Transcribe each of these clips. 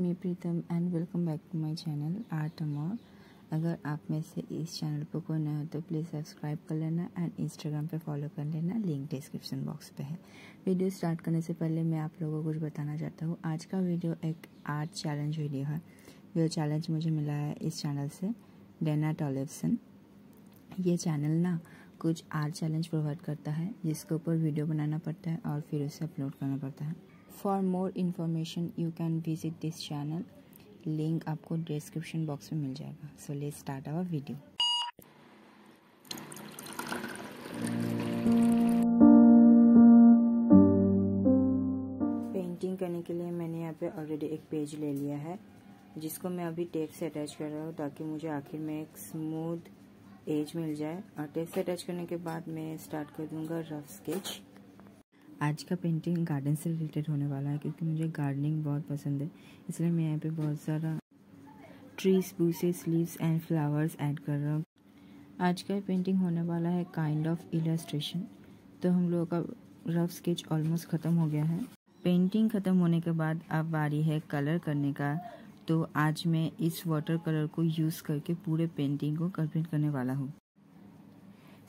It's me Pritam and welcome back to my channel art अमोर। अगर आप में से इस चैनल पर कोई नया हो तो प्लीज़ सब्सक्राइब कर लेना एंड इंस्टाग्राम पे फॉलो कर लेना, लिंक डिस्क्रिप्शन बॉक्स पे है। वीडियो स्टार्ट करने से पहले मैं आप लोगों को कुछ बताना चाहता हूँ। आज का वीडियो एक आर्ट चैलेंज वीडियो है। ये चैलेंज मुझे मिला है इस चैनल से, डेना टॉलेफसन। ये चैनल ना कुछ आर्ट चैलेंज प्रोवाइड करता है जिसके ऊपर वीडियो बनाना पड़ता है और फिर उसे अपलोड करना पड़ता है। For more information you can visit this channel, link आपको डिस्क्रिप्शन बॉक्स में मिल जाएगा। So let's start our video. Painting करने के लिए मैंने यहाँ पे ऑलरेडी एक पेज ले लिया है जिसको मैं अभी टेप से अटैच कर रहा हूँ ताकि मुझे आखिर में एक स्मूथ एज मिल जाए। और टेप से अटैच करने के बाद मैं स्टार्ट कर दूंगा रफ स्केच। आज का पेंटिंग गार्डन से रिलेटेड होने वाला है क्योंकि मुझे गार्डनिंग बहुत पसंद है, इसलिए मैं यहाँ पे बहुत सारा trees, bushes, leaves and flowers add कर रहा हूँ। आज का पेंटिंग होने वाला है काइंड ऑफ इलस्ट्रेशन। तो हम लोगों का रफ स्केच ऑलमोस्ट ख़त्म हो गया है। पेंटिंग ख़त्म होने के बाद अब बारी है कलर करने का। तो आज मैं इस वाटर कलर को यूज़ करके पूरे पेंटिंग को कंप्लीट करने वाला हूँ।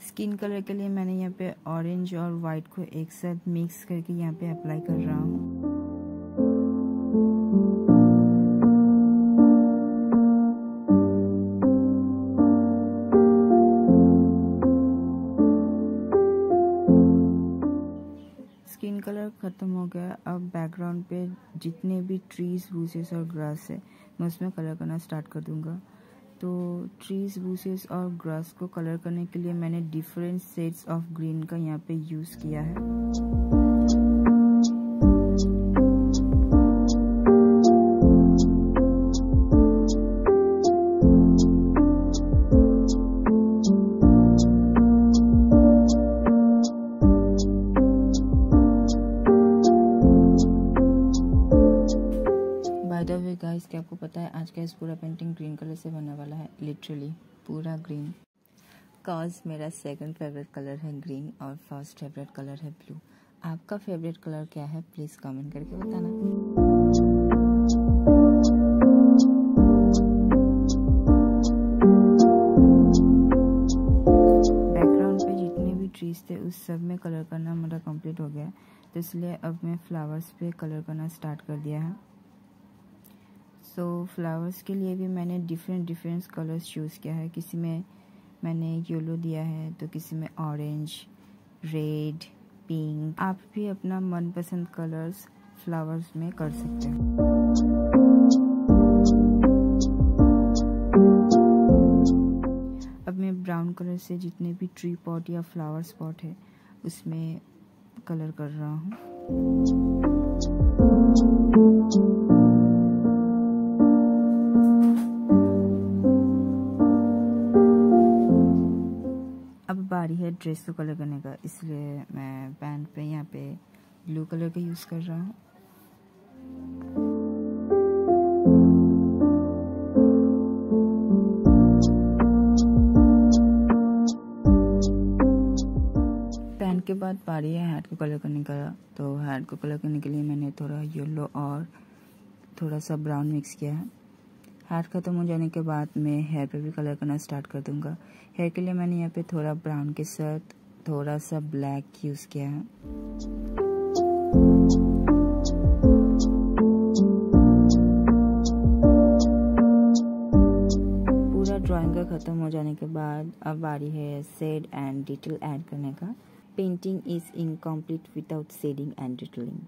स्किन कलर के लिए मैंने यहाँ पे ऑरेंज और वाइट को एक साथ मिक्स करके यहाँ पे अप्लाई कर रहा हूँ। स्किन कलर ख़त्म हो गया। अब बैकग्राउंड पे जितने भी ट्रीज, बूसेस और ग्रास है मैं उसमें कलर करना स्टार्ट कर दूँगा। तो ट्रीज, बूसेस और ग्रास को कलर करने के लिए मैंने डिफरेंट शेड्स ऑफ ग्रीन का यहाँ पे यूज़ किया है। बाय द वे गाइस, क्या आपको पता है आज का इस पूरा पेंटिंग ग्रीन कलर से बनने वाला है? लिटरली पूरा ग्रीन, कॉज मेरा सेकंड फेवरेट कलर है ग्रीन और फर्स्ट फेवरेट कलर है ब्लू। आपका फेवरेट कलर क्या है प्लीज़ कमेंट करके बताना। ट्रीज थे उस सब में कलर करना मेरा कंप्लीट हो गया, तो इसलिए अब मैं फ्लावर्स पे कलर करना स्टार्ट कर दिया है। तो फ्लावर्स के लिए भी मैंने डिफरेंट कलर्स चूज़ किया है। किसी में मैंने येलो दिया है, तो किसी में ऑरेंज, रेड, पिंक। आप भी अपना मनपसंद कलर्स फ्लावर्स में कर सकते हैं। अब मैं ब्राउन कलर से जितने भी ट्री पॉट या फ्लावर पॉट है उसमें कलर कर रहा हूँ। बारी है ड्रेस को कलर करने का, इसलिए मैं पैंट पे यहाँ पे ब्लू कलर का यूज़ कर रहा हूँ। पैंट के बाद बारी है हैट को कलर करने का। तो हैट को कलर करने के लिए मैंने थोड़ा येलो और थोड़ा सा ब्राउन मिक्स किया है। हैट ख़त्म हो जाने के बाद मैं हेयर पे भी कलर करना स्टार्ट कर दूंगा। हेयर के लिए मैंने यहाँ पे थोड़ा ब्राउन के साथ थोड़ा सा ब्लैक यूज़ किया है। पूरा ड्राइंग का ख़त्म हो जाने के बाद अब बारी है शेड एंड डिटेल ऐड करने का। Painting is incomplete without shading and detailing.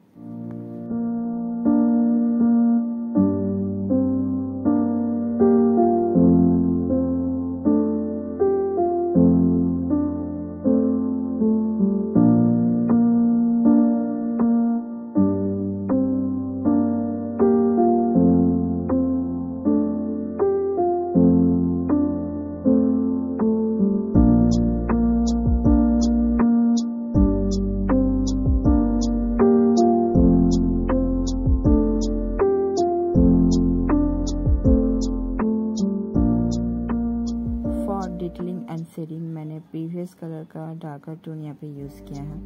Detailing and shading मैंने प्रीवियस कलर का डार्कर टोन यहाँ पे यूज़ किया है।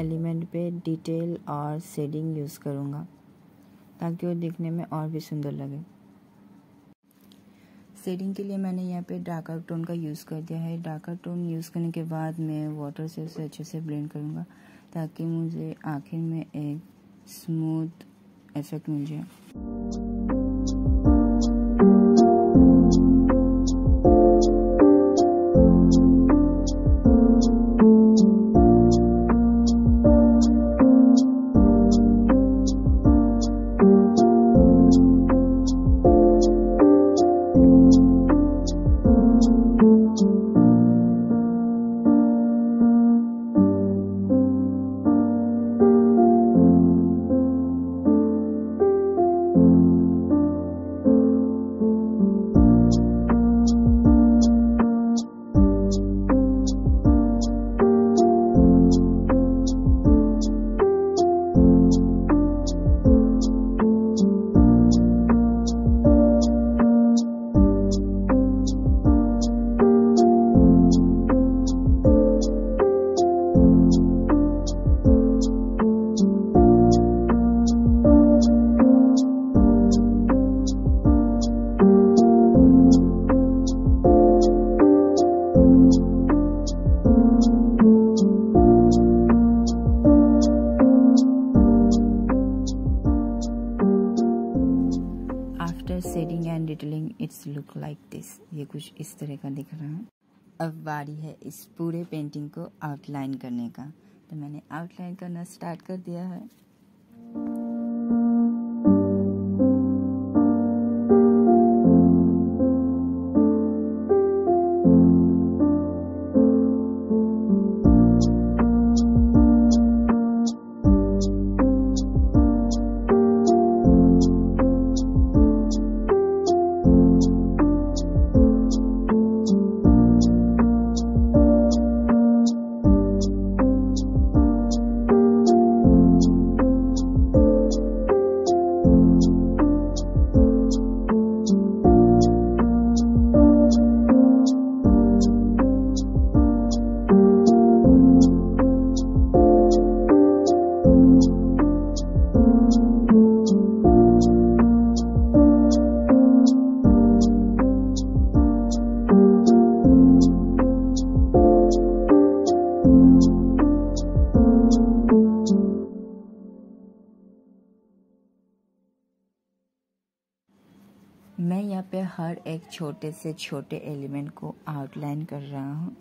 एलिमेंट पे डिटेल और शेडिंग यूज़ करूँगा ताकि वो दिखने में और भी सुंदर लगे। शेडिंग के लिए मैंने यहाँ पे डार्कर टोन का यूज़ कर दिया है। डार्कर टोन यूज़ करने के बाद मैं वाटर से उसे अच्छे से ब्लेंड करूँगा ताकि मुझे आखिर में एक स्मूथ इफेक्ट मिल जाए। Shading and detailing it's look like this. ये कुछ इस तरह का दिख रहा है। अब बारी है इस पूरे पेंटिंग को आउटलाइन करने का, तो मैंने आउटलाइन करना स्टार्ट कर दिया है। मैं यहाँ पे हर एक छोटे से छोटे एलिमेंट को आउटलाइन कर रहा हूँ।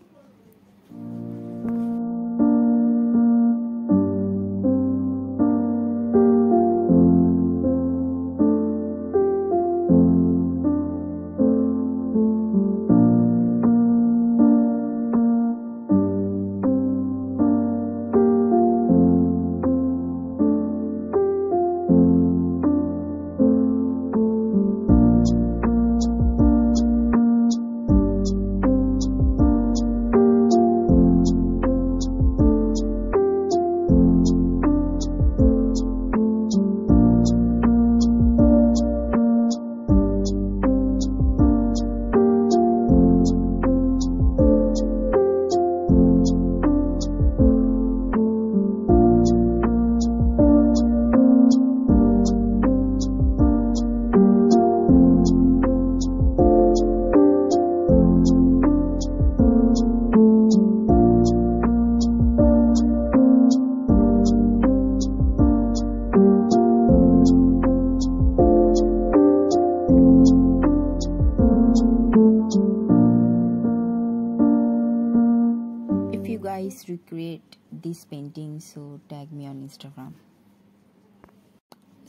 Guys, recreate this painting, so tag me on Instagram.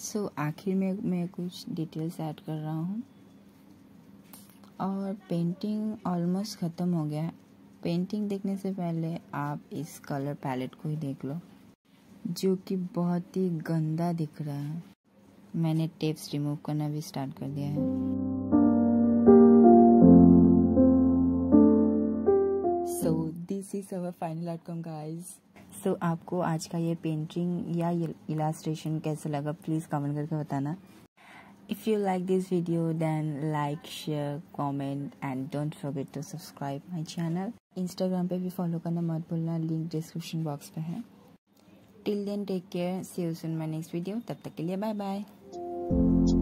So आखिर में मैं कुछ डिटेल्स ऐड कर रहा हूँ और पेंटिंग ऑलमोस्ट ख़त्म हो गया है। पेंटिंग देखने से पहले आप इस कलर पैलेट को ही देख लो जो कि बहुत ही गंदा दिख रहा है। मैंने टेप्स रिमूव करना भी स्टार्ट कर दिया है। This is our final outcome guys. So आपको आज का ये पेंटिंग या इलास्ट्रेशन कैसे लगा प्लीज़ कमेंट करके बताना। If you like this video then like, share, comment and don't forget to subscribe my channel. Instagram पे भी follow करना मत भूलना, link description box पे है। Till then take care, see you soon my next video. तब तक के लिए बाय बाय।